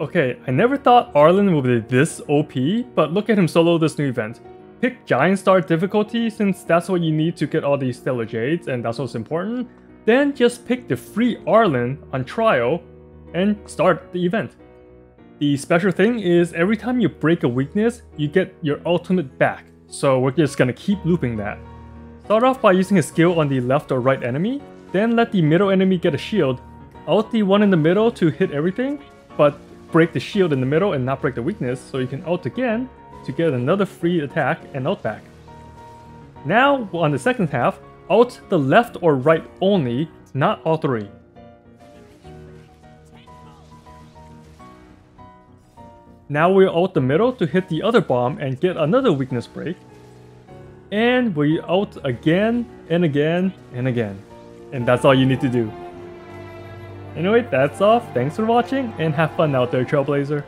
Okay, I never thought Arlan would be this OP, but look at him solo this new event. Pick Giant Star difficulty since that's what you need to get all these Stellar Jades and that's what's important. Then just pick the free Arlan on trial and start the event. The special thing is every time you break a weakness, you get your ultimate back. So we're just gonna keep looping that. Start off by using a skill on the left or right enemy, then let the middle enemy get a shield. Ult the one in the middle to hit everything, but break the shield in the middle and not break the weakness, so you can ult again to get another free attack and ult back. Now, on the second half, ult the left or right only, not all three. Now we ult the middle to hit the other bomb and get another weakness break. And we ult again and again and again. And that's all you need to do. Anyway, that's all. Thanks for watching and have fun out there, Trailblazer.